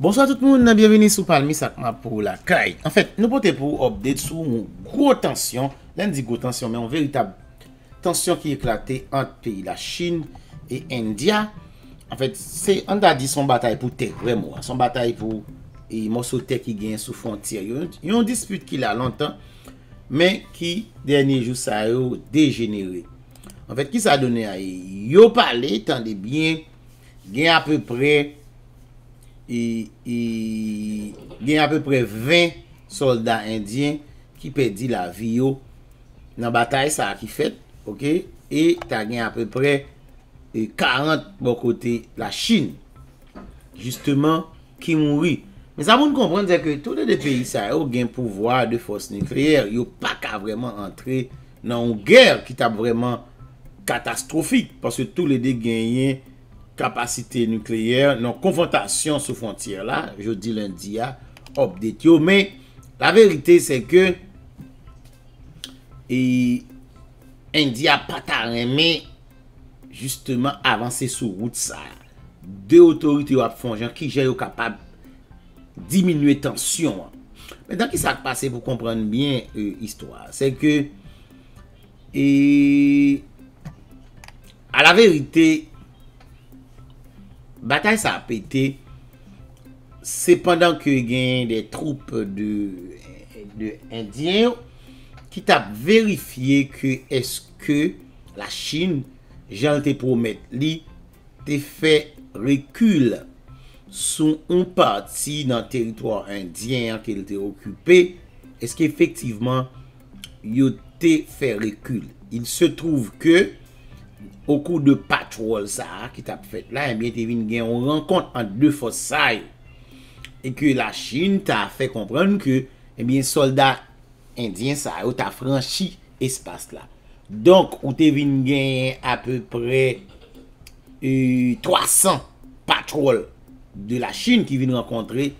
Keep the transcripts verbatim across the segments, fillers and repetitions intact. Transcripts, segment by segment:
Bonsoir tout le monde, bienvenue sur Palmi Sakma pour la Kai. En fait, nous portons pour update sur une grosse tension, lundi grosse tension, mais une véritable tension qui éclatait entre pays la Chine et India. En fait, c'est on a dit son bataille pour terre, vraiment, son bataille pour et morceau terre qui gagne sous frontière. Il y a une dispute qui a longtemps, mais qui dernier jour ça a dégénéré. En fait, qui ça a donné à yo parler, tendez bien, gagne à peu près il y a à peu près vingt soldats indiens qui perdent la vie dans la bataille ça qui fait, OK, et tu as à peu près quarante bon côté la Chine justement qui mourit. Mais ça vous comprendre que tous les pays ça ont un pouvoir de force nucléaire, ils n'ont pas qu'à vraiment entrer dans une guerre qui est vraiment catastrophique parce que tous les deux gagnent capacité nucléaire, non confrontation sous frontière là, jeudi lundi à update yo. Mais la vérité c'est que et India pas tarmé justement avancer sur route ça. Deux autorités ou fonction qui j'ai capable diminuer tension. Mais dans qui ça passé pour comprendre bien euh, histoire, c'est que et à la vérité bataille ça a pété, c'est pendant que il y a des troupes de, de indiens qui t'a vérifié que est-ce que la Chine, j'en te promets, li te fait recul sur une partie dans le territoire indien qu'elle était occupé, est-ce qu'effectivement il te fait recul? Il se trouve que au cours de patrouille ça qui t'a fait là, et bien tu viens une rencontre entre deux forces et que la Chine t'a fait comprendre que et bien soldats indiens ça t'a franchi espace là, donc on t'es venu gagner à peu près euh, trois cents patrouilles de la Chine qui viennent rencontrer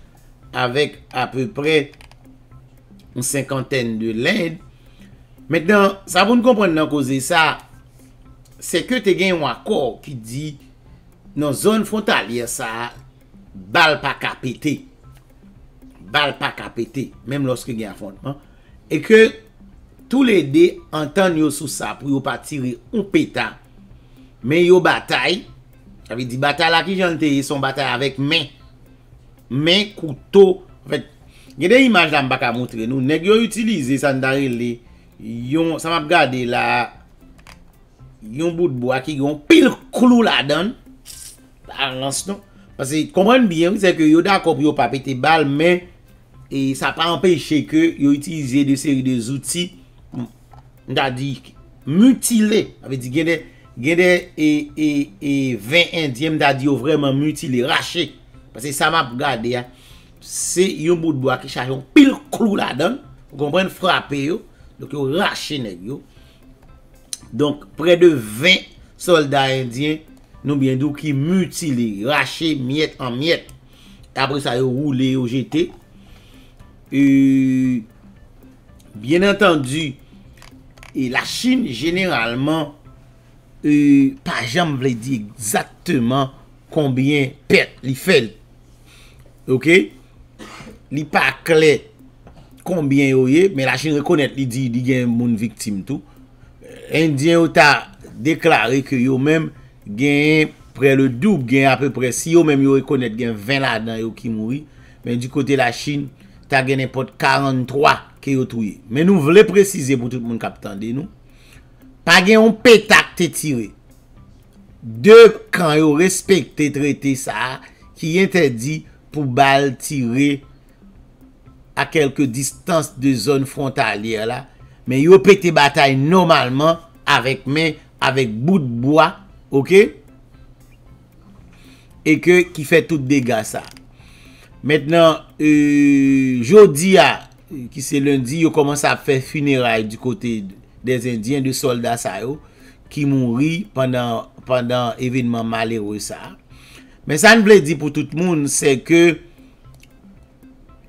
avec à peu près une cinquantaine de l'Inde. Maintenant ça vous ne comprenez pas cause ça, c'est que tu as un accord qui dit dans la zone frontalière, ça balle pas qu'à péter. Balle pas qu'à péter, même lorsque il y a un affrontement. Et que tous les deux entendent sous ça pour ne pas tirer un pétard. Mais ils bataille. Ça veut dire bataille là qui j'entends son bataille avec main. Main, couteau. En fait, il y a des images là que je vais montrer. Nous avons utilisé ça. Ça m'a regardé là. Yon bout de bois qui yon pile clou la donne la lance non, parce que comprendre bien c'est que yon d'accord pour yon pas péter balle, mais et ça pas empêché que yon utilisé de série des outils on a dit mutilé, avec dit gende gende et et et vingt indiens on a dit vraiment mutilé raché, parce que ça m'a regardé c'est yon bout de bois qui charge yon pile clou la donne, vous comprenez, frapper yo, donc yon raché nèg yo. Donc, près de vingt soldats indiens, nous bien d'où qui mutilent, rachés, miette en miette. Après ça, ils roulé, ils jeté. Euh, bien entendu, et la Chine, généralement, euh, pas jamais dire exactement combien pète il fait. Ok? Il pas clair combien il y a, mais la Chine reconnaît, il dit qu'il y a un monde victime tout. Indien ou ta déclaré que yo même gagne près le double, gagne à peu près si yo même yo reconnaît gagne vingt là dedans yo qui mouri, mais du côté la Chine ta gagne n'importe quarante-trois qui yo touye. Mais nous voulons préciser pour tout le monde qui attendait nous, pas gagne on pétac te tiré. Deux quand yo respecté traité ça qui interdit pour balle tirer à quelque distance de zone frontalière là. Mais yo pété bataille normalement avec main, avec bout de bois, ok? Et que qui fait tout dégâts ça. Maintenant, euh, jeudi, qui c'est lundi, yo commence à faire funérailles du côté des Indiens, de soldats ça yo, qui mourir pendant pendant événement malheureux ça. Mais ça ne veut dire pour tout le monde, c'est que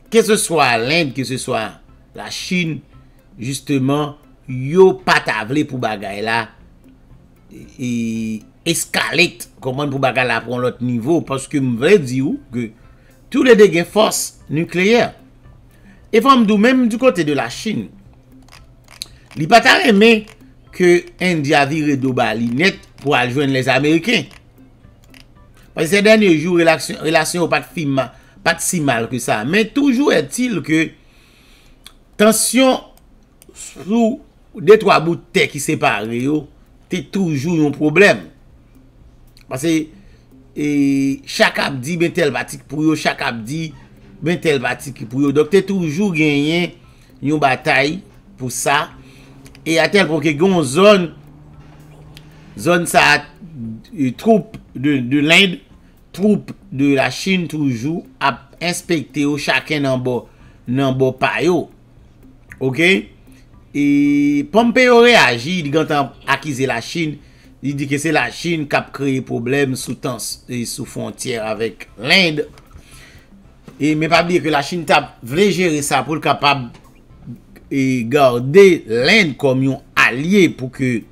que ce soit l'Inde, que ce soit la Chine, justement, yo pas tablé pour bagay là et escalette, comment pour bagay là pour l'autre niveau, parce que me vrai dire que tous les dégâts forces nucléaires. Et comme nous même du côté de la Chine, il n'y a pas aimé que l'Inde a viré de Bali net pour aller joindre les Américains. Parce que ces derniers jours, relation, relation pas de film, pas de si mal que ça. Mais toujours est-il que tension sous des trois bouts de terre qui séparent, c'est toujours un problème. Parce que et, chaque abdi, ben tel batik pour eux, chaque abdi, ben tel batik pour eux. Donc, tu toujours gagné une bataille pour ça. Et à tel point que une zone, zone ça, troupe de, de l'Inde, troupe de la Chine toujours à inspecter chacun dans bo, dans bo payo. Ok? Et Pompeo réagit, il a accusé la Chine, il dit que c'est la Chine qui a créé problème sous et sous frontière avec l'Inde. Et mais pas dire que la Chine t'a voulu gérer ça pour capable et garder l'Inde comme un allié pour que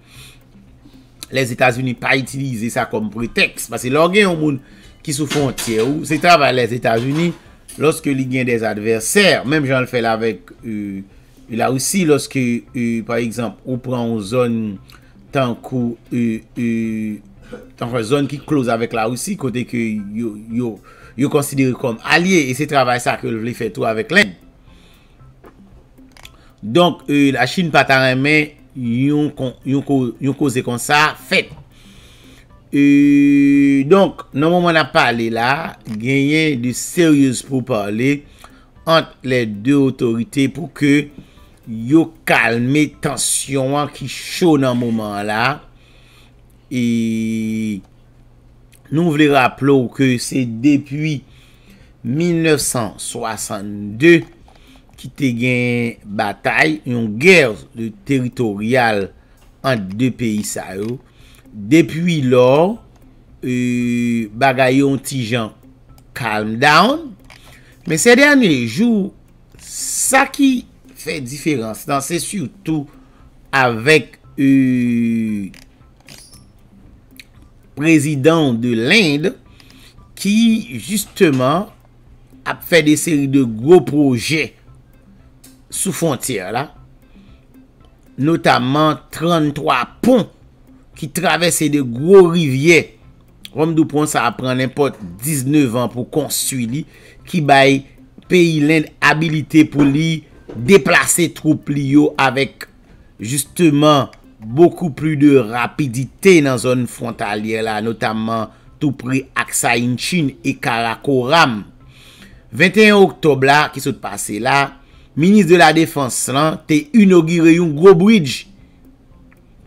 les États-Unis pas utiliser ça comme prétexte, parce que lorsqu'il y a un monde qui sous frontière, c'est travail les États-Unis lorsque il y a des adversaires, même j'en le fais là avec euh, la Russie lorsque euh, par exemple on prend une zone tant que euh, euh, une zone qui close avec la Russie côté que yo yo yo considéré comme allié, et c'est travail ça que le fait tout avec l'Inde. Donc euh, la Chine pas tellement yon cause comme ça fait. Euh, donc normalement on a parlé là, gagné de sérieuses pour parler entre les deux autorités pour que yo calme tension qui chaud dans moment là. Et nous voulons rappeler que c'est depuis mille neuf cent soixante-deux qui te gagne bataille, une guerre territoriale entre deux pays ça yo. Depuis lors, euh, bagaille un petit gens calm down. Mais ces derniers jours, ça qui fait différence, c'est surtout avec euh, président de l'Inde qui justement a fait des séries de gros projets sous frontière là, notamment trente-trois ponts qui traversent de gros rivières. Comme nous prenons ça à prendre n'importe dix-neuf ans pour construire, qui baille pays l'Inde habilité pour lui déplacer troupes lio avec justement beaucoup plus de rapidité dans zone frontalière là, notamment tout près Aksai Chin et Karakoram. vingt et un octobre là qui se passé là, ministre de la Défense là t'a inauguré un gros bridge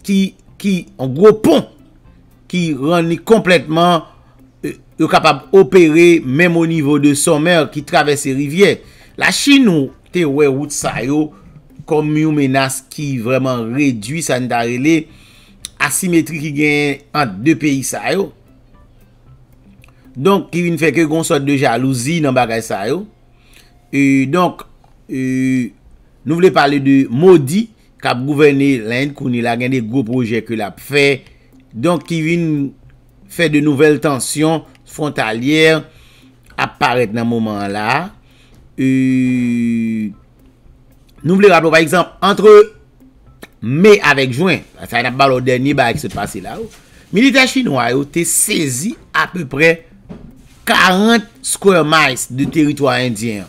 qui qui un gros pont qui rend complètement euh, capable opérer même au niveau de sommet qui traverse les rivières. La Chine t'a ouais route ça yo comme une menace qui vraiment réduit ça ndarelé asymétrie qui gagne entre deux pays ça yo. Donc qui ne fait que une sorte de jalousie dans bagage ça yo. Et donc Euh, nous voulons parler de Modi qui a gouverné l'Inde, qui a gagné des gros projets que l'a fait, donc qui vient faire de nouvelles tensions frontalières apparaître dans ce moment-là. Euh, nous voulons rappeler par exemple entre mai avec juin, ça n'a pas le dernier bail qui se passe là, les militaires chinois ont saisi à peu près quarante square miles de territoire indien.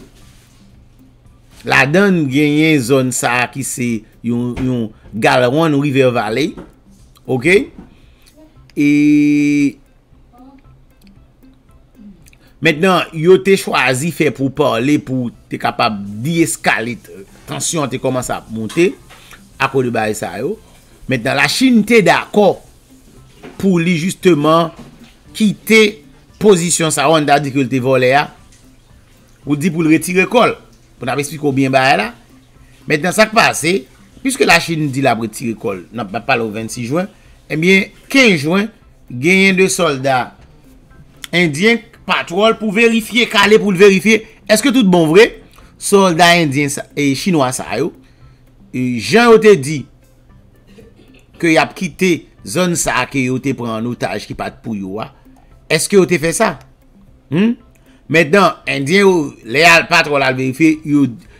La donne gagne zone ça qui c'est yon Galwan River Valley. OK? Et maintenant, yo te choisi fait pour parler pour te capable d'escaler tension te commence à monter à cause de bail ça yo. Maintenant la Chine t'est d'accord pour lui justement quitter position ça on a dit que te volé a ou dit pour le retirer col. Pour nous expliquer combien bah là. Maintenant, ça qui passe, puisque la Chine dit la retirée col, n'a pas le vingt-six juin, eh bien, quinze juin, gagne deux soldats indiens patrouillent pour vérifier, caler pour vérifier. Est-ce que tout bon vrai? Soldats indiens et chinois, ça yo. Jean te dit que y a quitté zone ça que yo te prend en otage qui pas pour yo. Est-ce que yo te fait ça? Hmm? Maintenant, Indien ou léal patron la vérifier,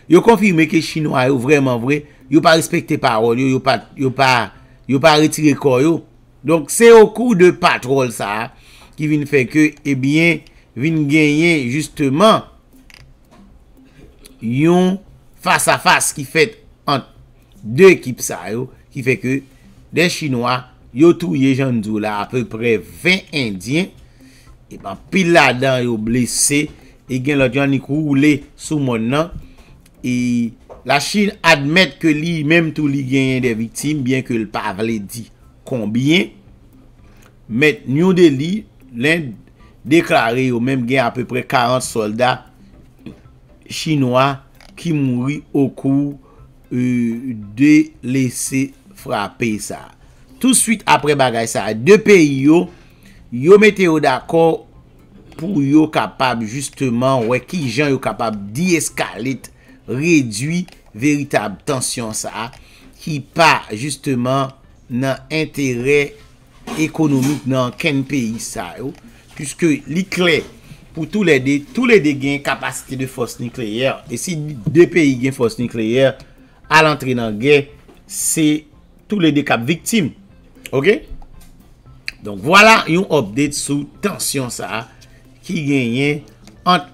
yo confirme que chinois yo vraiment vrai, yo pas respecté parole, yo pas yo pas yo pas retiré corps yo. Donc c'est au cours de patrouille ça qui vient faire que eh bien vient gagner justement yon face à face qui fait entre deux équipes ça yo, qui fait que des chinois yo touye jandou là à peu près vingt indiens et ben pile là-dedans yo blessé et gen l'autre yon roulé sous mon nom et la Chine admet que lui même tout li gagne des victimes bien que le pa vle dit combien mais New Delhi l'Inde déclaré au même gain à peu près quarante soldats chinois qui mourent au cours euh, de laisser frapper ça. Tout de suite après bagay ça, deux pays yo yo mettez d'accord pour yo capable justement ouais qui gens yo capable d'escalader réduire véritable tension ça qui pas justement dans intérêt économique dans quel pays ça yo puisque li clé pour tous les deux tous les deux gain capacité de force nucléaire et si deux pays gain force nucléaire à l'entrée dans guerre c'est tous les deux cap victimes. OK? Donc voilà une update sous tension ça qui gagne entre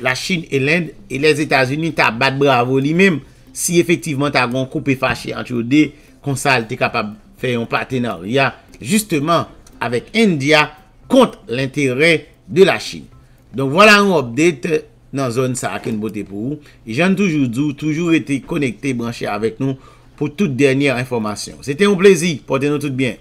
la Chine et l'Inde et les États-Unis t'a battre bravo lui-même si effectivement t'a gon coupé fâché entre deux comme ça t'es capable faire un partenariat justement avec India contre l'intérêt de la Chine. Donc voilà un update dans zone ça qui est beauté pour vous et j'aime toujours dire toujours été connecté branché avec nous pour toute dernière information. C'était un plaisir, portez-nous tout bien.